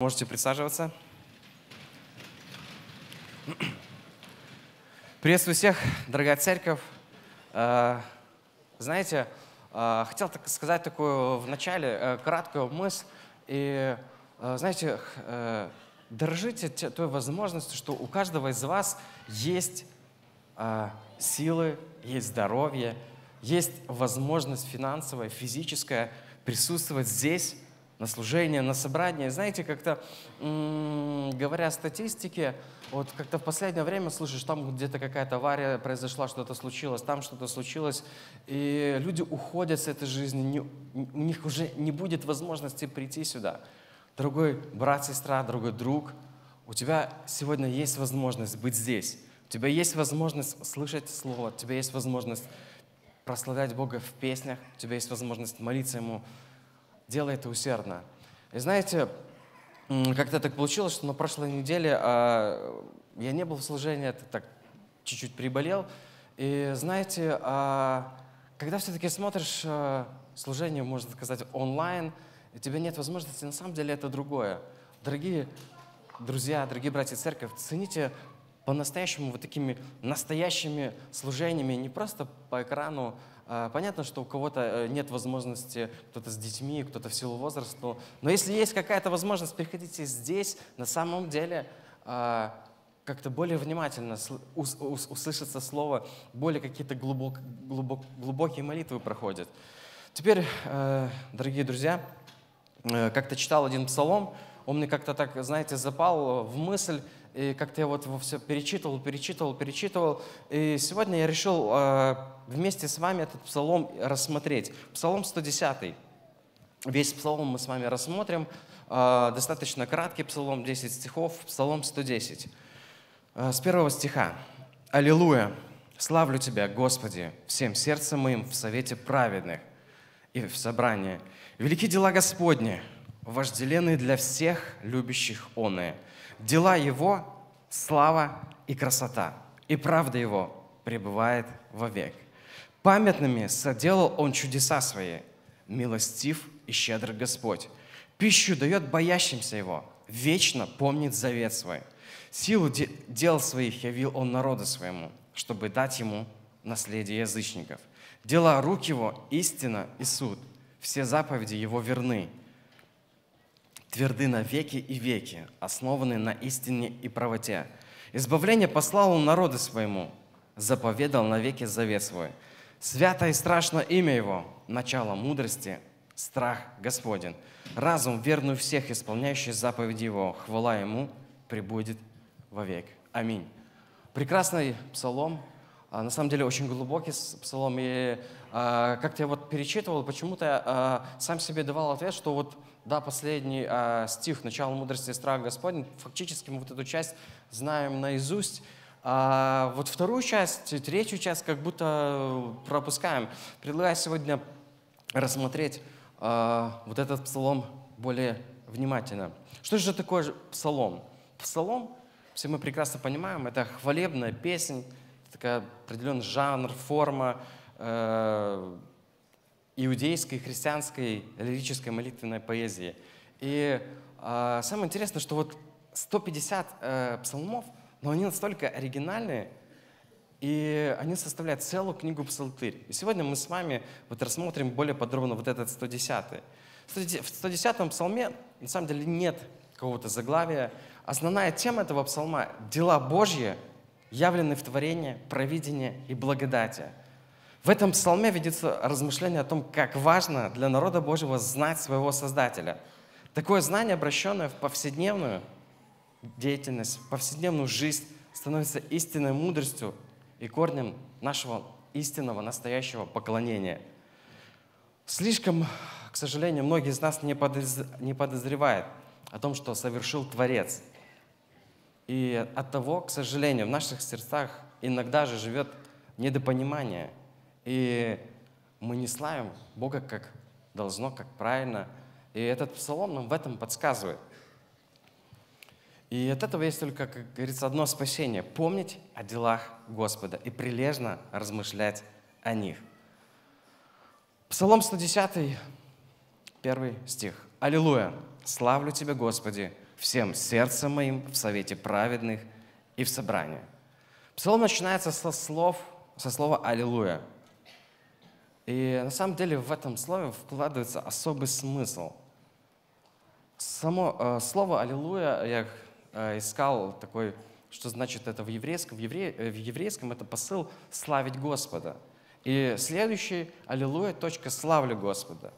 Можете присаживаться. Приветствую всех, дорогая церковь. Знаете, хотел сказать такую в начале краткую мысль. И, знаете, дорожите той возможностью, что у каждого из вас есть силы, есть здоровье, есть возможность финансовая, физическая присутствовать здесь, на служение, на собрание. Знаете, как-то, говоря о статистике, вот как-то в последнее время слышишь, там где-то какая-то авария произошла, что-то случилось, там что-то случилось, и люди уходят с этой жизни, у них уже не будет возможности прийти сюда. Дорогой брат, сестра, дорогой друг, у тебя сегодня есть возможность быть здесь, у тебя есть возможность слышать Слово, у тебя есть возможность прославлять Бога в песнях, у тебя есть возможность молиться Ему. Делай это усердно. И знаете, как-то так получилось, что на прошлой неделе я не был в служении, так чуть-чуть приболел. И знаете, когда все-таки смотришь служение, можно сказать, онлайн, у тебя нет возможности, на самом деле это другое. Дорогие друзья, дорогие братья церковь, цените по-настоящему вот такими настоящими служениями, не просто по экрану. Понятно, что у кого-то нет возможности, кто-то с детьми, кто-то в силу возраста. Но если есть какая-то возможность, приходите здесь, на самом деле, как-то более внимательно услышится слово, более какие-то глубокие молитвы проходят. Теперь, дорогие друзья, как-то читал один псалом, он мне как-то так, знаете, запал в мысль, и как-то я вот все перечитывал. И сегодня я решил вместе с вами этот псалом рассмотреть. Псалом 110. Весь псалом мы с вами рассмотрим. Достаточно краткий псалом, 10 стихов. Псалом 110. С 1 стиха. «Аллилуйя! Славлю Тебя, Господи, всем сердцем моим в совете праведных и в собрании. Велики дела Господни! Вожделенный для всех любящих оные. Дела Его – слава и красота, и правда Его пребывает вовек. Памятными соделал Он чудеса Свои, милостив и щедр Господь. Пищу дает боящимся Его, вечно помнит завет Свой. Силу дел Своих явил Он народу Своему, чтобы дать Ему наследие язычников. Дела рук Его – истина и суд, все заповеди Его верны». Тверды на веки и веки, основаны на истине и правоте. Избавление послал он народу своему, заповедал навеки завет свой. Свято и страшно имя его, начало мудрости, страх Господен. Разум верный всех, исполняющий заповеди его, хвала ему пребудет вовек. Аминь». Прекрасный псалом, на самом деле очень глубокий псалом. И как-то я вот перечитывал, почему-то сам себе давал ответ, что вот да, последний стих «Начало мудрости и страх Господень», фактически мы вот эту часть знаем наизусть. А вот вторую часть, третью часть как будто пропускаем. Предлагаю сегодня рассмотреть вот этот псалом более внимательно. Что же такое псалом? Псалом, все мы прекрасно понимаем, это хвалебная песня, такая определенный жанр, форма, иудейской, христианской, лирической молитвенной поэзии. И самое интересное, что вот 150 псалмов, но они настолько оригинальные, и они составляют целую книгу псалтырь. И сегодня мы с вами вот рассмотрим более подробно вот этот 110-й. В 110-м псалме на самом деле нет какого-то заглавия. Основная тема этого псалма — дела Божьи, явлены в творении, провидении и благодати. В этом псалме видится размышление о том, как важно для народа Божьего знать своего Создателя. Такое знание, обращенное в повседневную деятельность, в повседневную жизнь, становится истинной мудростью и корнем нашего истинного, настоящего поклонения. Слишком, к сожалению, многие из нас не подозревают о том, что совершил Творец. И оттого, к сожалению, в наших сердцах иногда же живет недопонимание. И мы не славим Бога как должно, как правильно. И этот псалом нам в этом подсказывает. И от этого есть только, как говорится, одно спасение. Помнить о делах Господа и прилежно размышлять о них. Псалом 110, 1 стих. «Аллилуйя! Славлю Тебя, Господи, всем сердцем моим, в совете праведных и в собрании». Псалом начинается со слова «Аллилуйя». И на самом деле в этом слове вкладывается особый смысл. Само слово «Аллилуйя» я искал такой, что значит это в еврейском. В еврейском это посыл «славить Господа». И следующий «Аллилуйя» точка «славлю Господа».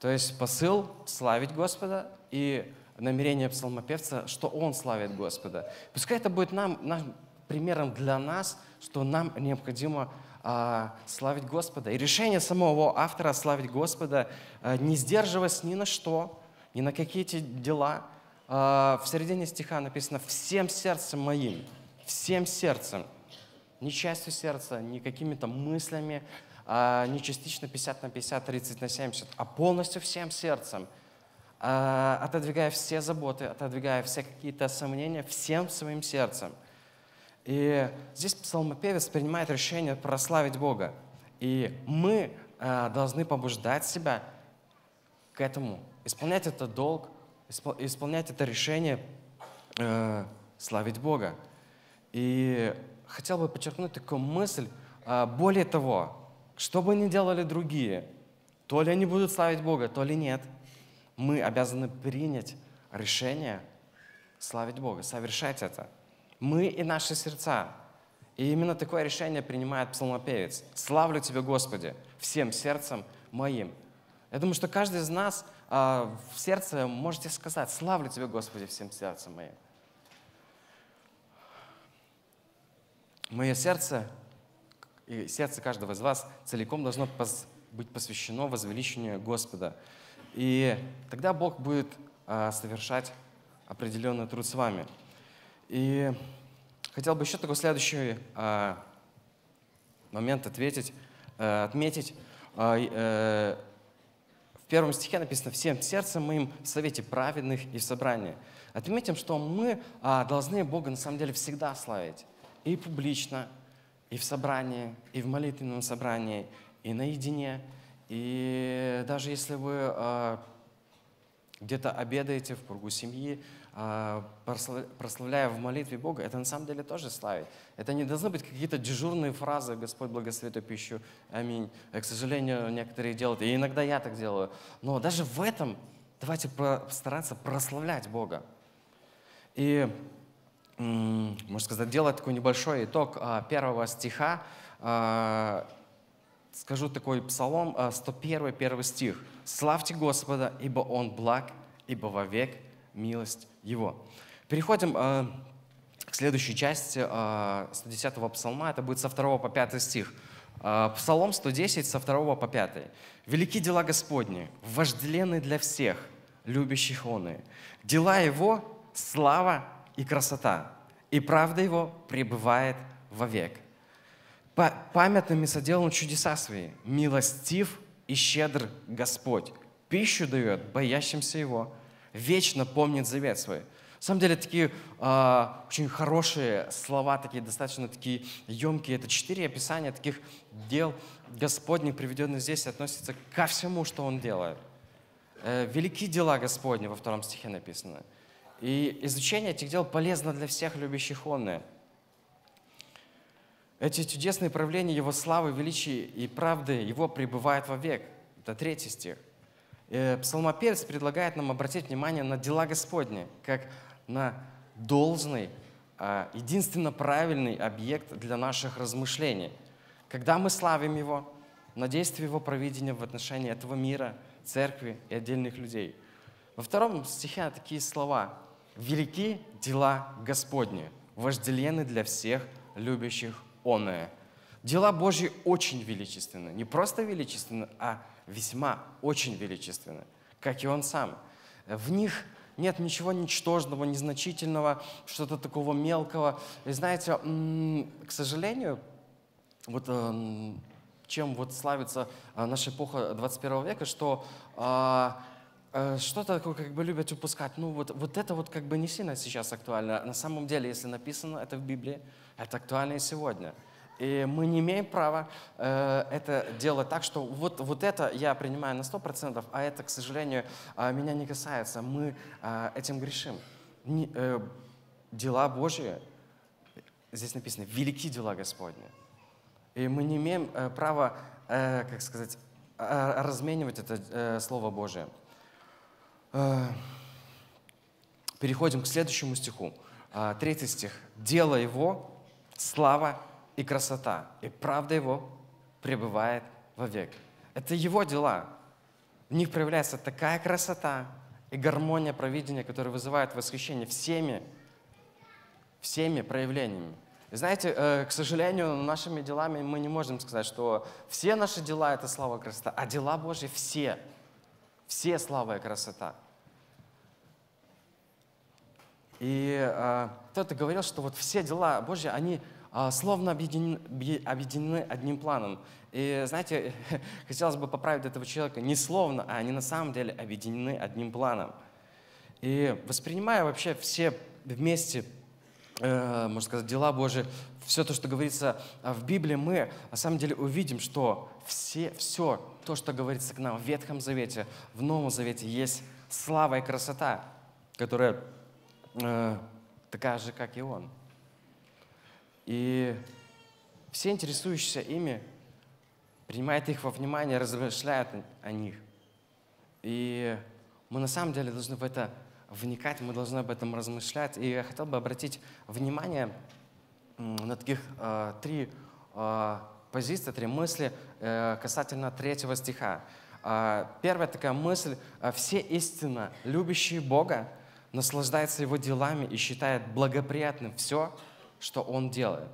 То есть посыл «славить Господа» и намерение псалмопевца, что он славит Господа. Пускай это будет нам примером для нас, что нам необходимо славить Господа. И решение самого автора славить Господа, не сдерживаясь ни на что, ни на какие-то дела. В середине стиха написано «всем сердцем моим», всем сердцем, ни частью сердца, ни какими-то мыслями, не частично 50 на 50, 30 на 70, а полностью всем сердцем, отодвигая все заботы, отодвигая все какие-то сомнения, всем своим сердцем. И здесь псалмопевец принимает решение прославить Бога. И мы должны побуждать себя к этому, исполнять этот долг, исполнять это решение, славить Бога. И хотел бы подчеркнуть такую мысль, более того, что бы ни делали другие, то ли они будут славить Бога, то ли нет, мы обязаны принять решение славить Бога, совершать это. Мы и наши сердца. И именно такое решение принимает псалмопевец. «Славлю Тебя, Господи, всем сердцем моим». Я думаю, что каждый из нас в сердце можете сказать «Славлю Тебя, Господи, всем сердцем моим». Мое сердце и сердце каждого из вас целиком должно быть посвящено возвеличению Господа. И тогда Бог будет совершать определенный труд с вами. И хотел бы еще такой следующий момент отметить. В первом стихе написано «Всем сердцем моим в совете праведных и в собрании». Отметим, что мы должны Бога на самом деле всегда славить. И публично, и в собрании, и в молитвенном собрании, и наедине. И даже если вы где-то обедаете в кругу семьи, прославляя в молитве Бога, это на самом деле тоже славить. Это не должны быть какие-то дежурные фразы «Господь благослови эту пищу, аминь». К сожалению, некоторые делают, и иногда я так делаю. Но даже в этом давайте стараться прославлять Бога. И, можно сказать, делать такой небольшой итог первого стиха. Скажу такой псалом, 101, первый стих. «Славьте Господа, ибо Он благ, ибо вовек милость Его». Переходим к следующей части 110-го псалма. Это будет со 2 по 5 стих. Псалом 110 со 2 по 5. «Велики дела Господни, вожделенны для всех, любящих Он и. Дела Его — слава и красота, и правда Его пребывает вовек. Памятными соделал Он чудеса Свои, милостив и щедр Господь, пищу дает боящимся Его, вечно помнит завет свой». На самом деле, такие очень хорошие слова, такие достаточно такие емкие. Это 4 описания таких дел Господних, приведенных здесь, относятся ко всему, что Он делает. «Велики дела Господни» во 2 стихе написано. И изучение этих дел полезно для всех любящих Он. Эти чудесные проявления Его славы, величия и правды Его пребывают вовек. Это 3 стих. Псалмопевец предлагает нам обратить внимание на дела Господни, как на должный, единственно правильный объект для наших размышлений. Когда мы славим Его, на действие Его провидения в отношении этого мира, церкви и отдельных людей. Во 2 стихе такие слова. «Велики дела Господни, вожделенны для всех любящих Оное». Дела Божьи очень величественны. Не просто величественны, а весьма, очень величественны, как и Он сам. В них нет ничего ничтожного, незначительного, что-то такого мелкого. И знаете, к сожалению, вот чем вот славится наша эпоха 21 века, что что-то такое как бы любят упускать. Ну вот это вот как бы не сильно сейчас актуально. На самом деле, если написано это в Библии, это актуально и сегодня. И мы не имеем права это делать так, что вот это я принимаю на 100%, а это, к сожалению, меня не касается. Мы этим грешим. дела Божьи, здесь написано, велики дела Господни. И мы не имеем права, как сказать, разменивать это Слово Божие. Переходим к следующему стиху. 3 стих. «Дело Его, слава и красота, и правда Его пребывает вовек». Это Его дела. В них проявляется такая красота и гармония провидения, которая вызывает восхищение всеми проявлениями. И знаете, к сожалению, нашими делами мы не можем сказать, что все наши дела — это слава и красота, а дела Божьи — все слава и красота. И кто-то говорил, что вот все дела Божьи, они словно объединены одним планом. И знаете, хотелось бы поправить этого человека, не словно, а они на самом деле объединены одним планом. И воспринимая вообще все вместе, можно сказать, дела Божьи, все то, что говорится в Библии, мы на самом деле увидим, что все то, что говорится к нам в Ветхом Завете, в Новом Завете, есть слава и красота, которая такая же, как и Он. И все интересующиеся ими принимают их во внимание, размышляют о них. И мы на самом деле должны в это вникать, мы должны об этом размышлять. И я хотел бы обратить внимание на таких три позиции, три мысли касательно 3 стиха. Первая такая мысль. «Все истинно любящие Бога наслаждаются Его делами и считают благоприятным все, что Он делает».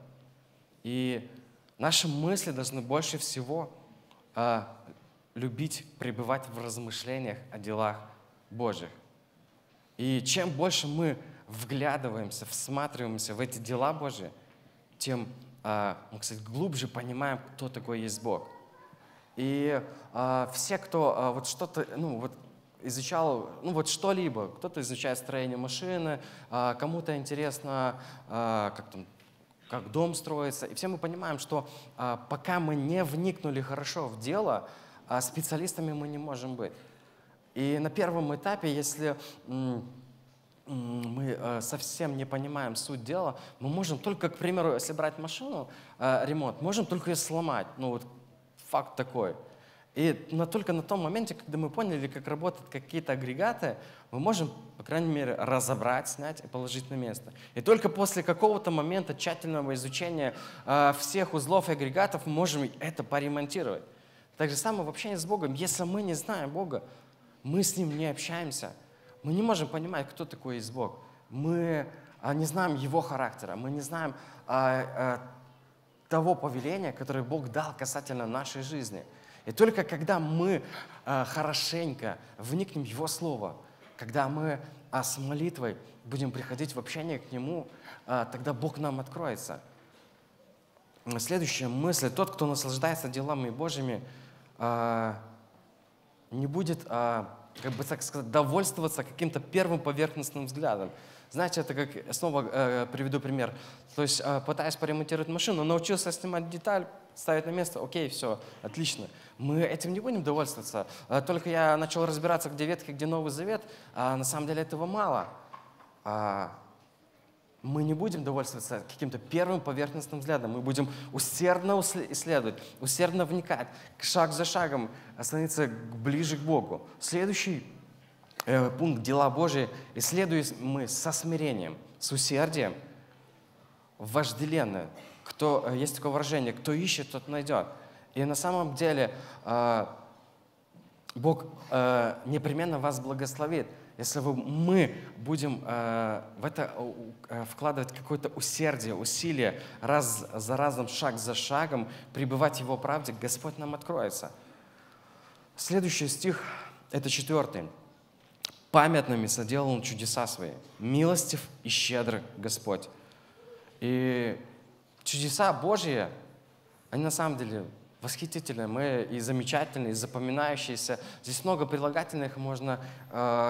И наши мысли должны больше всего любить пребывать в размышлениях о делах Божьих. И чем больше мы вглядываемся, всматриваемся в эти дела Божьи, тем мы, кстати, глубже понимаем, кто такой есть Бог. И все, кто вот что-то, изучал, что-либо, кто-то изучает строение машины, кому-то интересно, как дом строится. И все мы понимаем, что пока мы не вникнули хорошо в дело, специалистами мы не можем быть. И на первом этапе, если мы совсем не понимаем суть дела, мы можем только, к примеру, если брать машину, ремонт, можем только ее сломать. Факт такой. И только на том моменте, когда мы поняли, как работают какие-то агрегаты, мы можем, по крайней мере, разобрать, снять и положить на место. И только после какого-то момента тщательного изучения всех узлов и агрегатов мы можем это поремонтировать. Так же самое в общении с Богом. Если мы не знаем Бога, мы с Ним не общаемся. Мы не можем понимать, кто такой есть Бог. Мы не знаем Его характера. Мы не знаем того повеления, которое Бог дал касательно нашей жизни. И только когда мы хорошенько вникнем в Его Слово, когда мы с молитвой будем приходить в общение к Нему, тогда Бог нам откроется. Следующая мысль. Тот, кто наслаждается делами Божьими, не будет, довольствоваться каким-то первым поверхностным взглядом. Знаете, это как, снова приведу пример. То есть, пытаясь поремонтировать машину, научился снимать деталь, ставить на место, окей, все, отлично. Мы этим не будем довольствоваться. Только я начал разбираться, где Ветхий, где Новый Завет, а на самом деле этого мало. Мы не будем довольствоваться каким-то первым поверхностным взглядом. Мы будем усердно исследовать, усердно вникать, шаг за шагом становиться ближе к Богу. Следующий пункт дела Божьи. Исследуем мы со смирением, с усердием, вожделенно. Есть такое выражение, кто ищет, тот найдет. И на самом деле Бог непременно вас благословит. Если мы будем в это вкладывать какое-то усердие, усилие, раз за разом, шаг за шагом, пребывать в Его правде, Господь нам откроется. Следующий стих, это 4. «Памятными соделал Он чудеса Свои, милостив и щедр Господь». И чудеса Божьи, они на самом деле восхитительные, мы и замечательные, и запоминающиеся. Здесь много прилагательных можно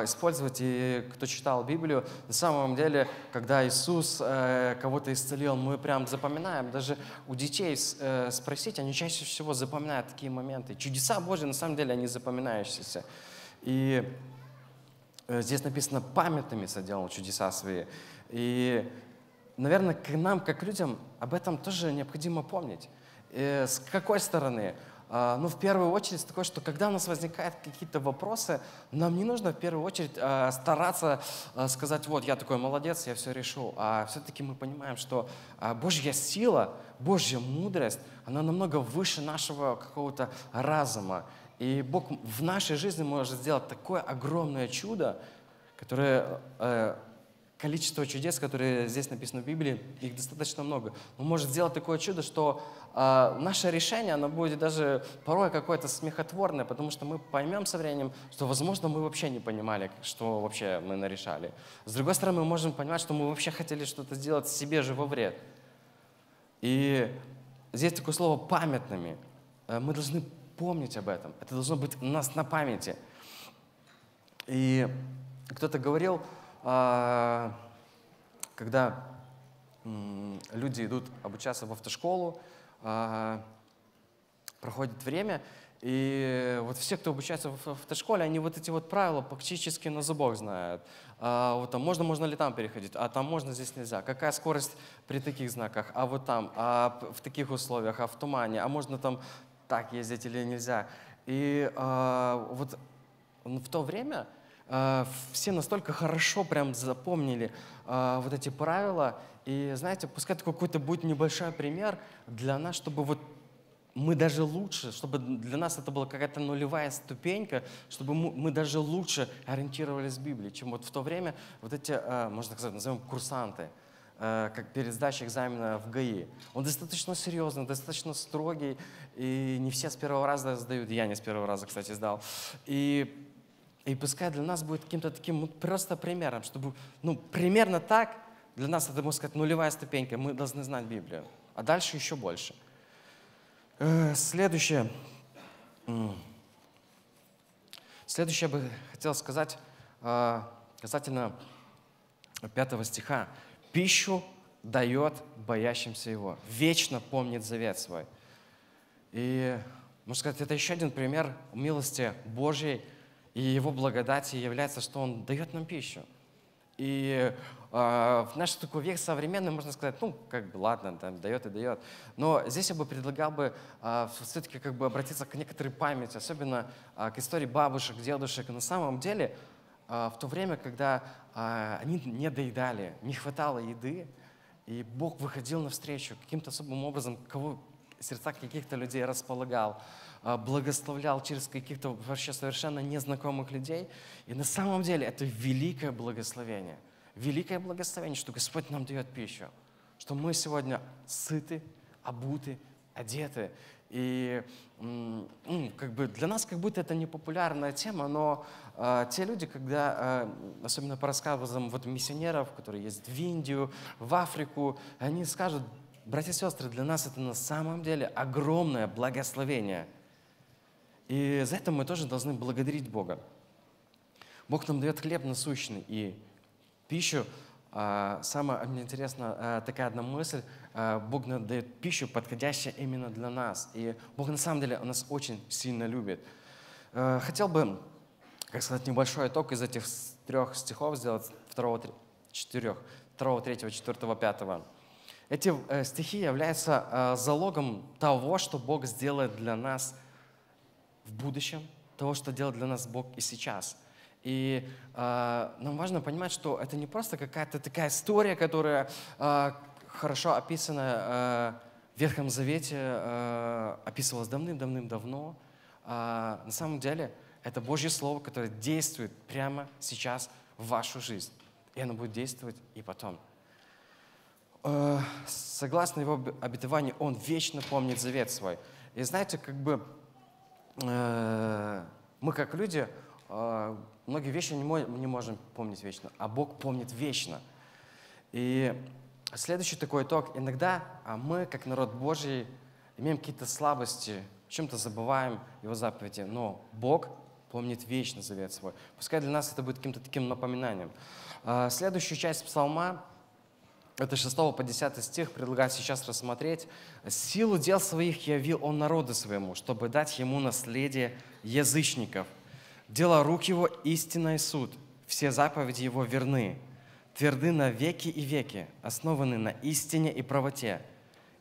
использовать. И кто читал Библию, на самом деле, когда Иисус кого-то исцелил, мы прям запоминаем. Даже у детей спросить, они чаще всего запоминают такие моменты. Чудеса Божьи, на самом деле, они запоминающиеся. И Здесь написано, памятными соделал он чудеса свои. И, наверное, нам, как людям, об этом тоже необходимо помнить. И с какой стороны? Ну, в первую очередь, с такой, что когда у нас возникают какие-то вопросы, нам не нужно в первую очередь стараться сказать, вот, я такой молодец, я все решу. А все-таки мы понимаем, что Божья сила, Божья мудрость, она намного выше нашего какого-то разума. И Бог в нашей жизни может сделать такое огромное чудо, которое, количество чудес, которые здесь написано в Библии, их достаточно много. Он может сделать такое чудо, что наше решение, оно будет даже порой какое-то смехотворное, потому что мы поймем со временем, что, возможно, мы вообще не понимали, что вообще мы нарешали. С другой стороны, мы можем понимать, что мы вообще хотели что-то сделать себе же во вред. И здесь такое слово «памятными». Мы должны помнить об этом. Это должно быть у нас на памяти. И кто-то говорил, когда люди идут обучаться в автошколу, проходит время, и вот все, кто обучается в автошколе, они вот эти вот правила практически на зубок знают. Вот там можно ли там переходить, а там можно, здесь нельзя. Какая скорость при таких знаках, а вот там, а в таких условиях, а в тумане, а можно там так ездить или нельзя. И вот в то время все настолько хорошо прям запомнили вот эти правила. И знаете, пускай такой какой-то будет небольшой пример для нас, чтобы вот мы даже лучше, чтобы для нас это была какая-то нулевая ступенька, чтобы мы даже лучше ориентировались в Библии, чем вот в то время вот эти, можно так сказать, назовем курсанты, как перед сдачей экзамена в ГАИ. Он достаточно серьезный, достаточно строгий, и не все с первого раза сдают. Я не с первого раза, кстати, сдал. И пускай для нас будет каким-то таким просто примером, чтобы, ну, примерно так, для нас это, можно сказать, нулевая ступенька, мы должны знать Библию. А дальше еще больше. Следующее. Следующее я бы хотел сказать касательно 5 стиха. «Пищу дает боящимся его, вечно помнит завет свой». И, можно сказать, это еще один пример милости Божьей и его благодати является, что он дает нам пищу. И в наш такой век современный, можно сказать, ну, как бы, ладно, там, дает и дает. Но здесь я бы предлагал бы все-таки как бы обратиться к некоторой памяти, особенно к истории бабушек, дедушек. И на самом деле, в то время, когда они не доедали, не хватало еды, и Бог выходил навстречу каким-то особым образом, кого сердца каких-то людей располагал, благословлял через каких-то вообще совершенно незнакомых людей. И на самом деле это великое благословение. Великое благословение, что Господь нам дает пищу, что мы сегодня сыты, обуты, одеты. И как бы для нас как будто это не популярная тема, но те люди, когда, особенно по рассказам вот миссионеров, которые ездят в Индию, в Африку, они скажут: братья и сестры, для нас это на самом деле огромное благословение. И за это мы тоже должны благодарить Бога. Бог нам дает хлеб насущный и пищу. Самое интересное, такая одна мысль, Бог нам дает пищу, подходящую именно для нас. И Бог на самом деле нас очень сильно любит. Хотел бы, как сказать, небольшой итог из этих 3 стихов сделать, 2, 3, 4, 5. Эти стихи являются залогом того, что Бог сделает для нас в будущем, того, что делает для нас Бог и сейчас. И нам важно понимать, что это не просто какая-то такая история, которая хорошо описана в Ветхом Завете, описывалась давным-давно. На самом деле это Божье Слово, которое действует прямо сейчас в вашу жизнь. И оно будет действовать и потом. Согласно его обетованию, он вечно помнит завет свой. И знаете, как бы мы как люди многие вещи не можем помнить вечно, а Бог помнит вечно. И следующий такой итог. Иногда мы, как народ Божий, имеем какие-то слабости, чем-то забываем его заповеди, но Бог помнит вечно завет свой. Пускай для нас это будет каким-то таким напоминанием. Следующую часть псалма, это 6 по 10 стих, предлагаю сейчас рассмотреть. «Силу дел своих явил он народу своему, чтобы дать ему наследие язычников. Дела рук его истина и суд. все заповеди Его верны, тверды на веки и веки, основаны на истине и правоте.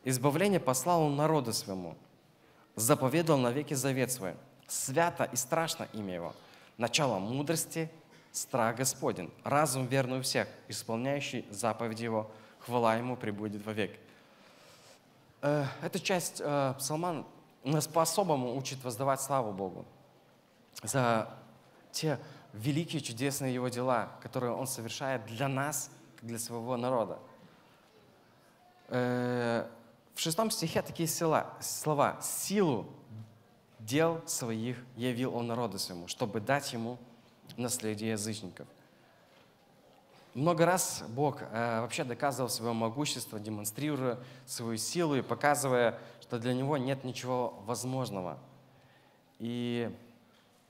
Избавление послал Он народу своему, заповедал на веки завет свой, свято и страшно имя Его, начало мудрости, страх Господень, разум верный у всех, исполняющий заповеди Его, хвала Ему пребудет вовек». Эта часть псалма нас по-особому учит воздавать славу Богу за те великие, чудесные Его дела, которые Он совершает для нас, для своего народа. В 6 стихе такие слова: «Силу дел своих явил Он народу своему, чтобы дать ему наследие язычников». Много раз Бог вообще доказывал свое могущество, демонстрируя свою силу и показывая, что для Него нет ничего возможного. И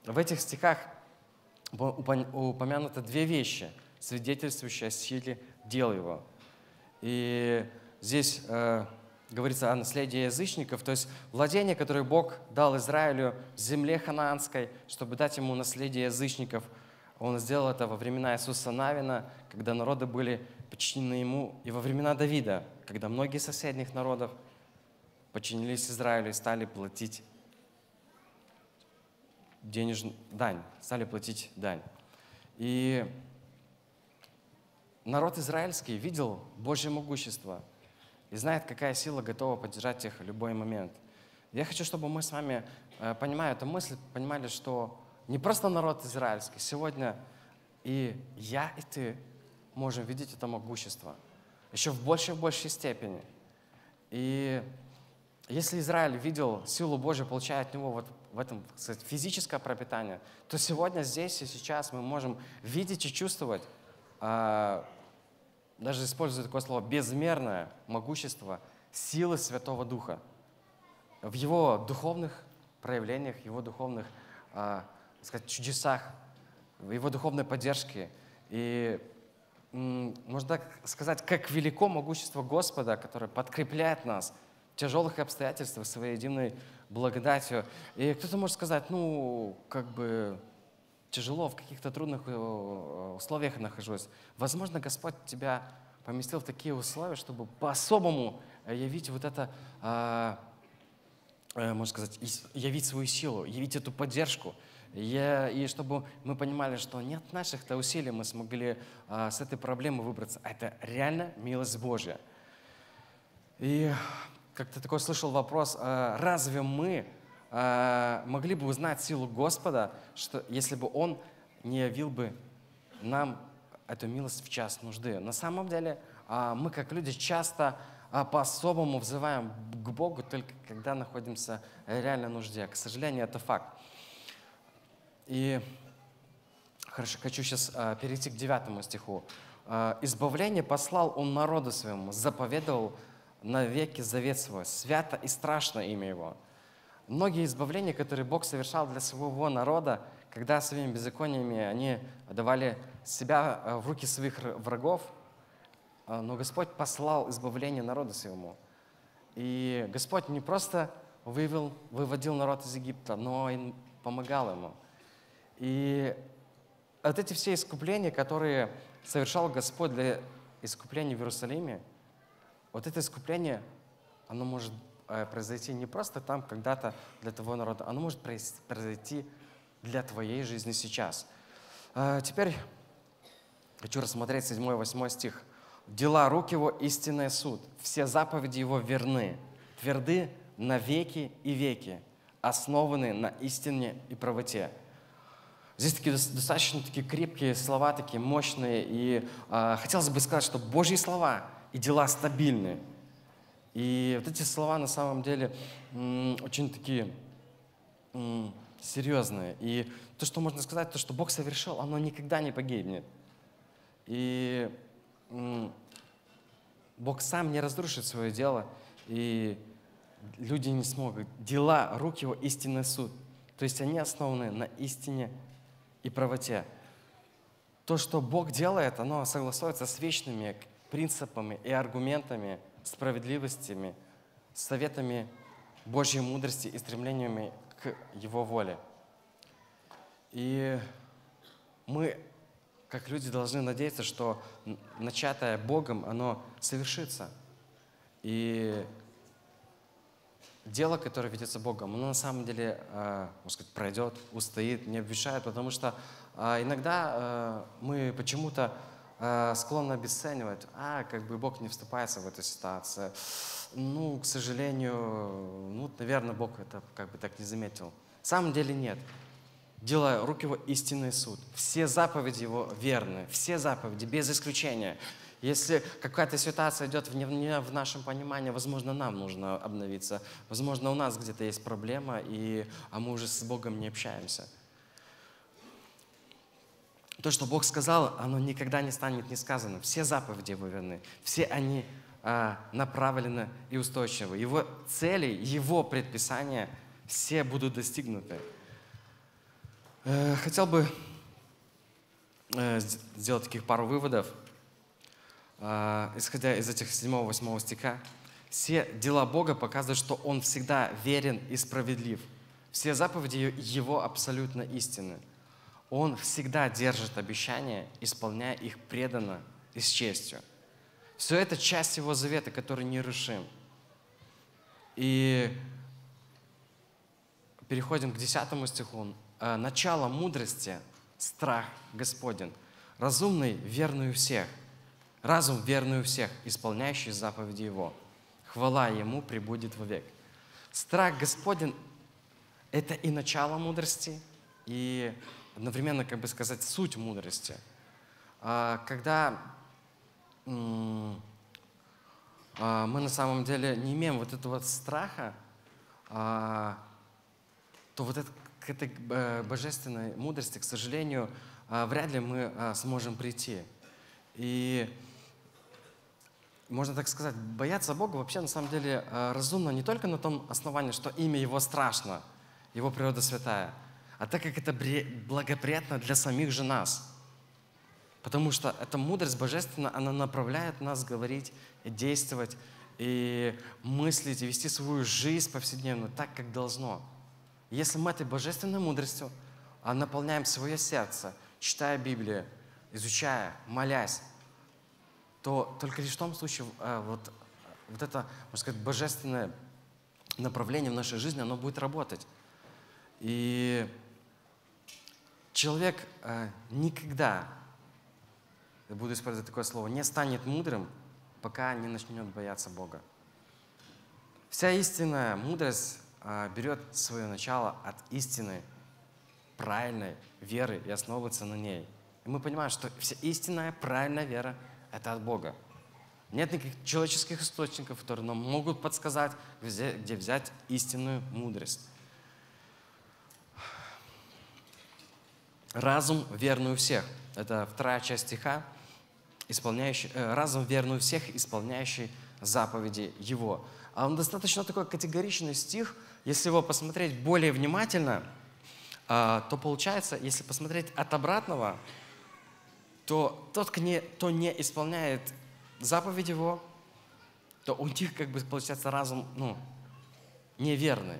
в этих стихах упомянуты две вещи, свидетельствующие о силе дел Его. И здесь говорится о наследии язычников, то есть владение, которое Бог дал Израилю в земле ханаанской, чтобы дать ему наследие язычников. Он сделал это во времена Иисуса Навина, когда народы были подчинены Ему, и во времена Давида, когда многие соседних народов подчинились Израилю и стали платить дань. И народ израильский видел Божье могущество и знает, какая сила готова поддержать их в любой момент. Я хочу, чтобы мы с вами, понимая эту мысль, понимали, что не просто народ израильский. Сегодня и я, и ты можем видеть это могущество еще в большей и большей степени. И если Израиль видел силу Божью, получая от Него вот в этом, так сказать, физическое пропитание, то сегодня, здесь и сейчас мы можем видеть и чувствовать, даже используя такое слово, безмерное могущество силы Святого Духа в Его духовных проявлениях, Его духовных чудесах, в Его духовной поддержке. И можно так сказать, как велико могущество Господа, которое подкрепляет нас в тяжелых обстоятельствах своей единой благодатью. И кто-то может сказать, ну, как бы тяжело, в каких-то трудных условиях нахожусь. Возможно, Господь тебя поместил в такие условия, чтобы по-особому явить вот это, можно сказать, явить свою силу, явить эту поддержку. И чтобы мы понимали, что не от наших-то усилий мы смогли с этой проблемой выбраться. Это реально милость Божья. И как-то такой слышал вопрос, разве мы могли бы узнать силу Господа, что, если бы Он не явил бы нам эту милость в час нужды? На самом деле мы, как люди, часто по-особому взываем к Богу, только когда находимся реально в нужде. К сожалению, это факт. И хорошо, хочу сейчас перейти к 9 стиху. «Избавление послал Он народу своему, заповедовал на веки завет свой, свято и страшно имя Его». Многие избавления, которые Бог совершал для своего народа, когда своими беззакониями они давали себя в руки своих врагов, но Господь послал избавление народу своему. И Господь не просто выводил народ из Египта, но и помогал ему. И вот эти все искупления, которые совершал Господь для искупления в Иерусалиме, вот это искупление, оно может произойти не просто там когда-то для того народа, оно может произойти для твоей жизни сейчас. Теперь хочу рассмотреть 7-8 стих. «Дела рук Его – истинный суд, все заповеди Его верны, тверды на веки и веки, основаны на истине и правоте». Здесь такие достаточно такие крепкие слова, такие мощные, и хотелось бы сказать, что Божьи слова и дела стабильны. И вот эти слова на самом деле очень такие серьезные. И то, что можно сказать, то, что Бог совершил, оно никогда не погибнет. И Бог сам не разрушит свое дело, и люди не смогут. Дела рук Его – истинный суд. То есть они основаны на истине и правоте. То, что Бог делает, оно согласуется с вечными принципами и аргументами, справедливостями, советами Божьей мудрости и стремлениями к Его воле. И мы как люди должны надеяться, что начатое Богом, оно совершится. И дело, которое ведется Богом, оно на самом деле, можно сказать, пройдет, устоит, не обвешает, потому что иногда мы почему-то склонны обесценивать, как бы Бог не вступается в эту ситуацию. Ну, к сожалению, ну, наверное, Бог это как бы так не заметил. На самом деле нет. Дело рук его истинный суд. Все заповеди его верны, все заповеди, без исключения. Если какая-то ситуация идет не в нашем понимании, возможно, нам нужно обновиться. Возможно, у нас где-то есть проблема, а мы уже с Богом не общаемся. То, что Бог сказал, оно никогда не станет несказанным. Все заповеди его верны, все они направлены и устойчивы. Его цели, его предписания все будут достигнуты. Хотел бы сделать таких пару выводов. Исходя из этих 7-8 стиха, все дела Бога показывают, что Он всегда верен и справедлив. Все заповеди Его абсолютно истинны. Он всегда держит обещания, исполняя их преданно и с честью. Все это часть Его завета, который нерушим. И переходим к 10 стиху. Начало мудрости – страх Господень. Разумный – верный у всех. Разум верный у всех, исполняющий заповеди Его. Хвала Ему пребудет вовек. Страх Господень – это и начало мудрости, и одновременно, как бы сказать, суть мудрости. Когда мы на самом деле не имеем вот этого страха, то вот к этой божественной мудрости, к сожалению, вряд ли мы сможем прийти. И можно так сказать, бояться Бога вообще на самом деле разумно не только на том основании, что имя Его страшно, Его природа святая, а так как это благоприятно для самих же нас. Потому что эта мудрость божественная, она направляет нас говорить, действовать, и мыслить, и вести свою жизнь повседневную так, как должно. Если мы этой божественной мудростью наполняем свое сердце, читая Библию, изучая, молясь, то только лишь в том случае вот это, можно сказать, божественное направление в нашей жизни, оно будет работать. И человек никогда, я буду использовать такое слово, не станет мудрым, пока не начнет бояться Бога. Вся истинная мудрость берет свое начало от истины, правильной веры и основывается на ней. И мы понимаем, что вся истинная, правильная вера – это от Бога. Нет никаких человеческих источников, которые нам могут подсказать, где взять истинную мудрость. Разум верный у всех. Это вторая часть стиха. Разум верный у всех, исполняющий заповеди Его. А он достаточно такой категоричный стих. Если его посмотреть более внимательно, то получается, если посмотреть от обратного, то тот, кто не исполняет заповедь его, то у них, как бы, получается, разум, ну, неверный.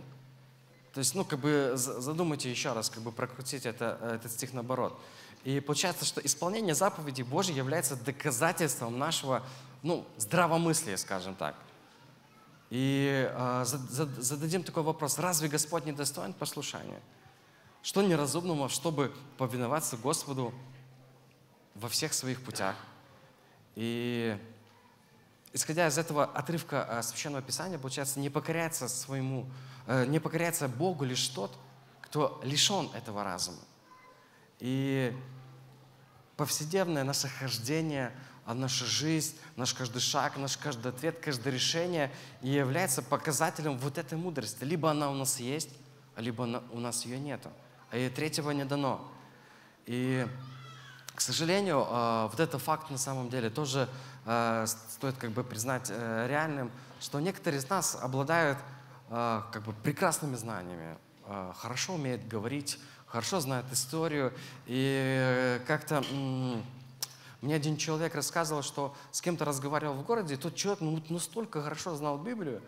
То есть, ну, как бы, задумайте еще раз, как бы, прокрутите этот стих наоборот. И получается, что исполнение заповедей Божьей является доказательством нашего, ну, здравомыслия, скажем так. И зададим такой вопрос: разве Господь не достоин послушания? Что неразумного, чтобы повиноваться Господу во всех своих путях. И исходя из этого отрывка Священного Писания, получается, не покоряется Богу лишь тот, кто лишен этого разума. И повседневное наше хождение, наша жизнь, наш каждый шаг, наш каждый ответ, каждое решение является показателем вот этой мудрости. Либо она у нас есть, либо у нас ее нету. И третьего не дано. И, к сожалению, вот этот факт на самом деле тоже стоит, как бы, признать реальным, что некоторые из нас обладают, как бы, прекрасными знаниями, хорошо умеют говорить, хорошо знают историю. И как-то мне один человек рассказывал, что с кем-то разговаривал в городе, и тот человек настолько хорошо знал Библию,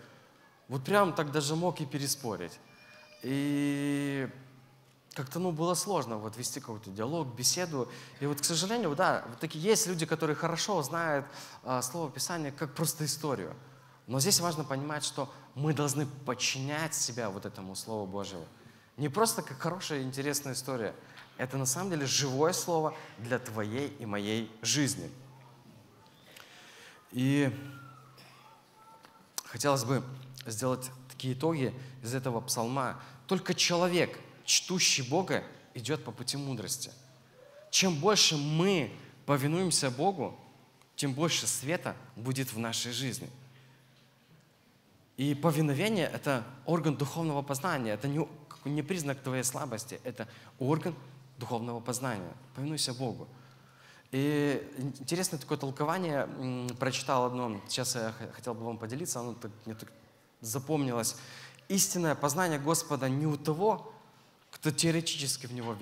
вот прям так даже мог и переспорить. И как-то, ну, было сложно вот вести какой-то диалог, беседу. И вот, к сожалению, да, вот такие есть люди, которые хорошо знают Слово Писание как просто историю. Но здесь важно понимать, что мы должны подчинять себя вот этому Слову Божьему. Не просто как хорошая и интересная история. Это на самом деле живое Слово для твоей и моей жизни. И хотелось бы сделать такие итоги из этого псалма. Только человек, чтущий Бога, идет по пути мудрости. Чем больше мы повинуемся Богу, тем больше света будет в нашей жизни. И повиновение – это орган духовного познания. Это не признак твоей слабости, это орган духовного познания. Повинуйся Богу. И интересное такое толкование прочитал одно, сейчас я хотел бы вам поделиться, оно так, мне так запомнилось. Истинное познание Господа не у того, кто теоретически в Него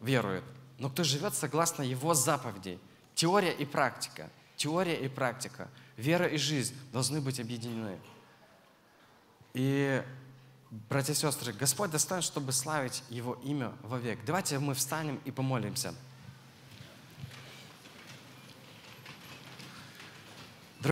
верует, но кто живет согласно Его заповедей. Теория и практика, вера и жизнь должны быть объединены. И, братья и сестры, Господь достоин, чтобы славить Его имя вовек. Давайте мы встанем и помолимся.